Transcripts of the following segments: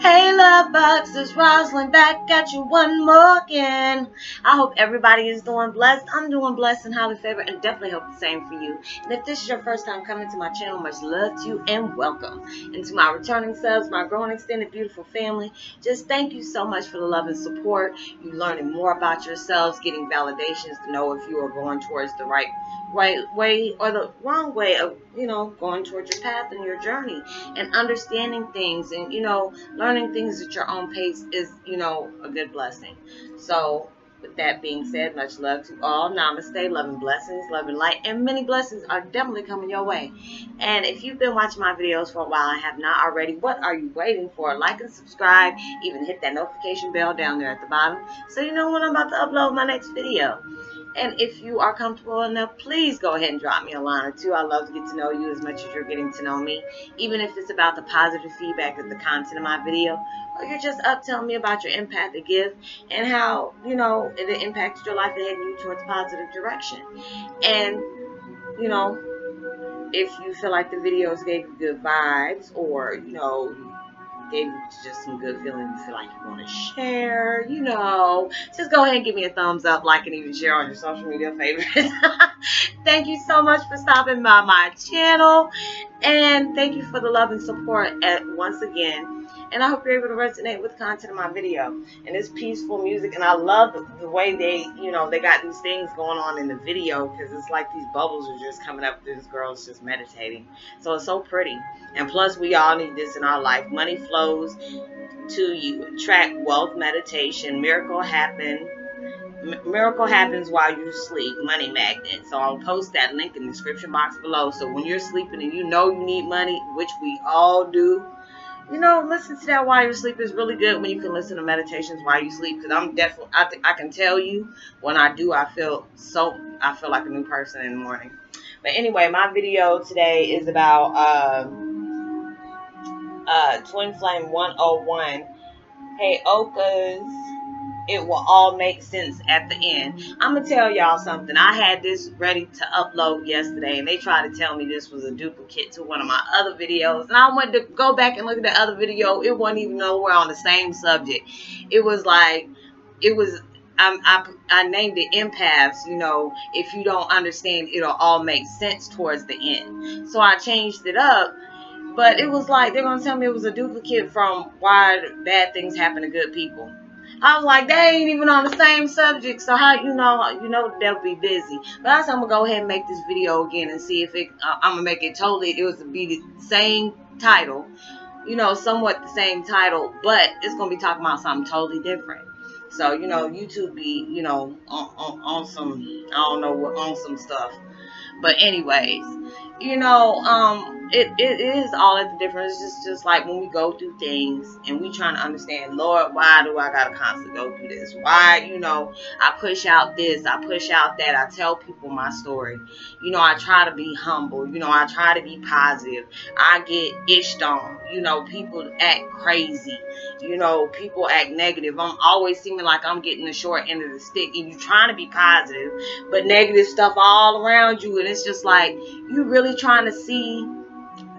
Hey love bugs, it's Rosalind back at you one more again. I hope everybody is doing blessed. I'm doing blessed and highly favored, and definitely hope the same for you. And if this is your first time coming to my channel, much love to you and welcome. And to my returning subs, my growing extended beautiful family, just thank you so much for the love and support. You learning more about yourselves, getting validations to know if you are going towards the right way or the wrong way of, you know, going towards your path and your journey, and understanding things and, you know, learning things at your own pace is, you know, a good blessing. So with that being said, much love to all. Namaste, love and blessings, love and light, and many blessings are definitely coming your way. And if you've been watching my videos for a while and have not already, what are you waiting for? Like and subscribe, even hit that notification bell down there at the bottom so you know when I'm about to upload my next video. And if you are comfortable enough, please go ahead and drop me a line or two. I love to get to know you as much as you're getting to know me, even if it's about the positive feedback of the content of my video, or you're just up telling me about your impact to give and how, you know, it impacted your life and heading you towards a positive direction. And, you know, if you feel like the videos gave you good vibes, or, you know, gave you just some good feeling, you feel like you want to share, you know, just go ahead and give me a thumbs up, like, and even share on your social media favorites. Thank you so much for stopping by my channel, and thank you for the love and support once again. And I hope you're able to resonate with the content of my video. And it's peaceful music, and I love the way they, you know, they got these things going on in the video, because it's like these bubbles are just coming up. This girl's just meditating, so it's so pretty. And plus, we all need this in our life. Money flows to you. Attract wealth meditation. Miracle happens while you sleep. Money magnet. So I'll post that link in the description box below. So when you're sleeping and you know you need money, which we all do, you know, listen to that while you sleep. Is really good when you can listen to meditations while you sleep, because I'm definitely, I can tell you when I do, I feel like a new person in the morning. But anyway, my video today is about Twin Flame 101. Heyoka's It Will All Make Sense at the End. I'm going to tell y'all something. I had this ready to upload yesterday, and they tried to tell me this was a duplicate to one of my other videos. And I went to go back and look at the other video. It wasn't even nowhere on the same subject. It was like, it was, I named it Empaths, you know, if you don't understand, it'll all make sense towards the end. So I changed it up. But it was like, they're going to tell me it was a duplicate from Why Bad Things Happen to Good People. I was like, they ain't even on the same subject, so how you know they'll be busy. But I said, I'm gonna go ahead and make this video again and see if it, I'm gonna make it totally, it was to be the same title, you know, somewhat the same title, but it's gonna be talking about something totally different. So, you know, YouTube be, you know, on some, I don't know what, on some stuff. But anyways, you know, it is all at the difference. It's just like when we go through things and we trying to understand, Lord, why do I gotta constantly go through this? Why, you know, I push out this, I push out that, I tell people my story. You know, I try to be humble. You know, I try to be positive. I get ished on. You know, people act crazy. You know, people act negative. I'm always seeming like I'm getting the short end of the stick, and you trying to be positive, but negative stuff all around you. And it's just like, you really trying to see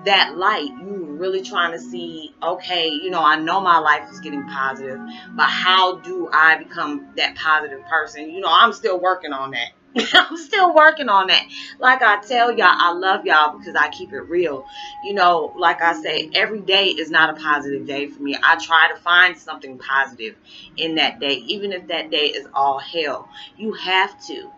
that light. You really trying to see, okay, you know, I know my life is getting positive, but how do I become that positive person? You know, I'm still working on that. I'm still working on that. Like I tell y'all, I love y'all because I keep it real. You know, like I say, every day is not a positive day for me. I try to find something positive in that day, even if that day is all hell. You have to.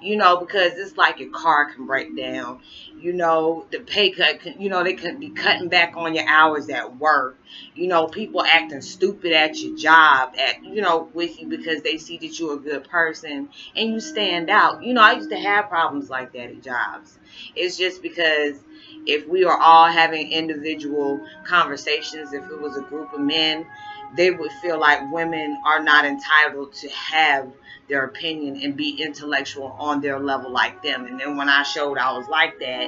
You know, because it's like your car can break down, you know, the pay cut, you know, they could be cutting back on your hours at work, you know, people acting stupid at your job, at, you know, with you because they see that you're a good person and you stand out. You know, I used to have problems like that at jobs. It's just because if we are all having individual conversations, if it was a group of men, they would feel like women are not entitled to have their opinion and be intellectual on their level like them. And then when I showed I was like that,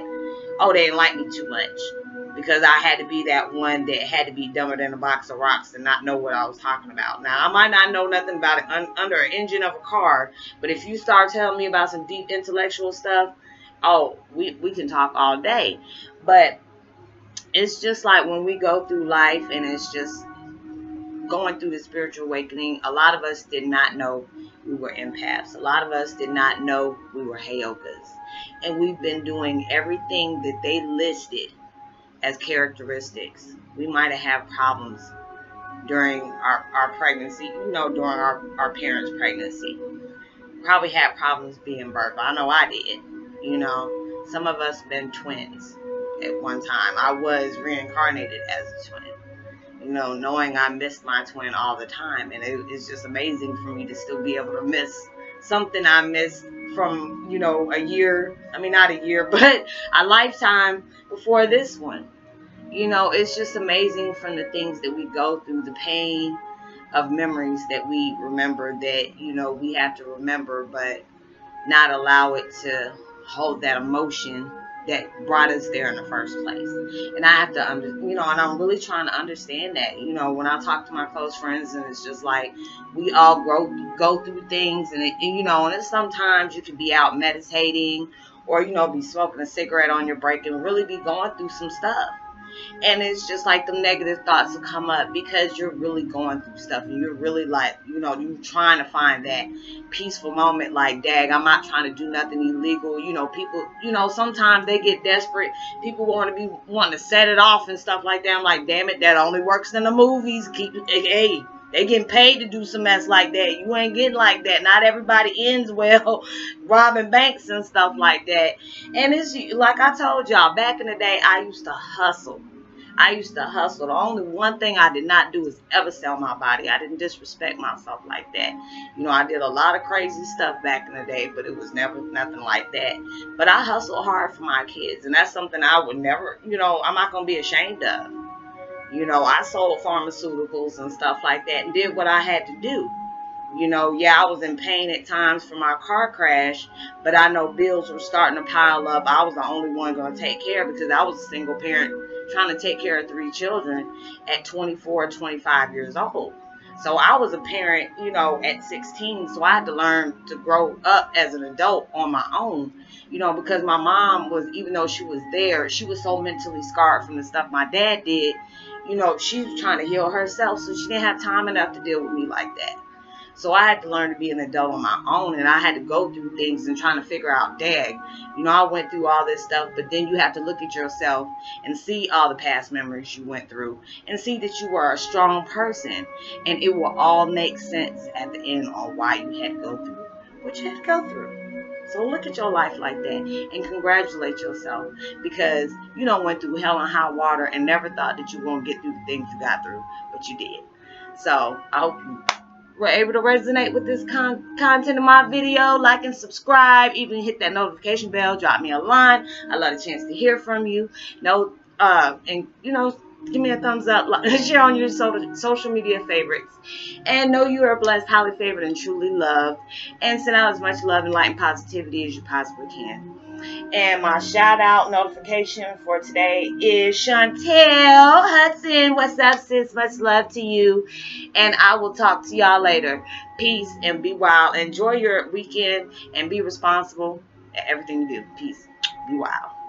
oh, they didn't like me too much, because I had to be that one that had to be dumber than a box of rocks and not know what I was talking about. Now, I might not know nothing about it under an engine of a car, but if you start telling me about some deep intellectual stuff, oh, we can talk all day. But it's just like when we go through life and it's just going through the spiritual awakening, a lot of us did not know we were empaths. A lot of us did not know we were Heyokas. And we've been doing everything that they listed as characteristics. We might have problems during our pregnancy, you know, during our parents' pregnancy. Probably had problems being birthed. I know I did. You know, some of us been twins at one time. I was reincarnated as a twin. You know, knowing I miss my twin all the time, and it's just amazing for me to still be able to miss something I missed from, you know, a year, I mean, not a year, but a lifetime before this one. You know, it's just amazing from the things that we go through, the pain of memories that we remember that, you know, we have to remember, but not allow it to hold that emotion that brought us there in the first place. And I have to, you know, and I'm really trying to understand that. You know, when I talk to my close friends, and it's just like, we all go through things, and you know, and it's sometimes you could be out meditating, or, you know, be smoking a cigarette on your break and really be going through some stuff. And it's just like the negative thoughts will come up because you're really going through stuff, and you're really like, you know, you're trying to find that peaceful moment like, dag, I'm not trying to do nothing illegal. You know, people, you know, sometimes they get desperate. People want to set it off and stuff like that. I'm like, damn it, that only works in the movies. Hey, they getting paid to do some mess like that. You ain't getting like that. Not everybody ends well robbing banks and stuff like that. And it's like I told y'all, back in the day, I used to hustle. I used to hustle. The only one thing I did not do is ever sell my body. I didn't disrespect myself like that. You know, I did a lot of crazy stuff back in the day, but it was never nothing like that. But I hustled hard for my kids, and that's something I would never, you know, I'm not going to be ashamed of. You know, I sold pharmaceuticals and stuff like that and did what I had to do. You know, yeah, I was in pain at times from my car crash, but I know bills were starting to pile up. I was the only one going to take care, because I was a single parent trying to take care of 3 children at 24, 25 years old. So I was a parent, you know, at 16, so I had to learn to grow up as an adult on my own, you know, because my mom was, even though she was there, she was so mentally scarred from the stuff my dad did. You know, she was trying to heal herself, so she didn't have time enough to deal with me like that. So I had to learn to be an adult on my own, and I had to go through things and trying to figure out, dag, you know, I went through all this stuff, but then you have to look at yourself and see all the past memories you went through and see that you were a strong person, and it will all make sense at the end on why you had to go through what you had to go through. So look at your life like that and congratulate yourself, because you done went through hell and high water and never thought that you were going to get through the things you got through, but you did. So I hope you were able to resonate with this content in my video. Like and subscribe. Even hit that notification bell. Drop me a line. I love a chance to hear from you. No, and you know, give me a thumbs up, like, share on your social media favorites, and know you are blessed, highly favored, and truly loved, and send out as much love and light and positivity as you possibly can. And my shout out notification for today is Chantel Hudson. What's up, sis? Much love to you, and I will talk to y'all later. Peace and be wild. Enjoy your weekend and be responsible at everything you do. Peace. Be wild.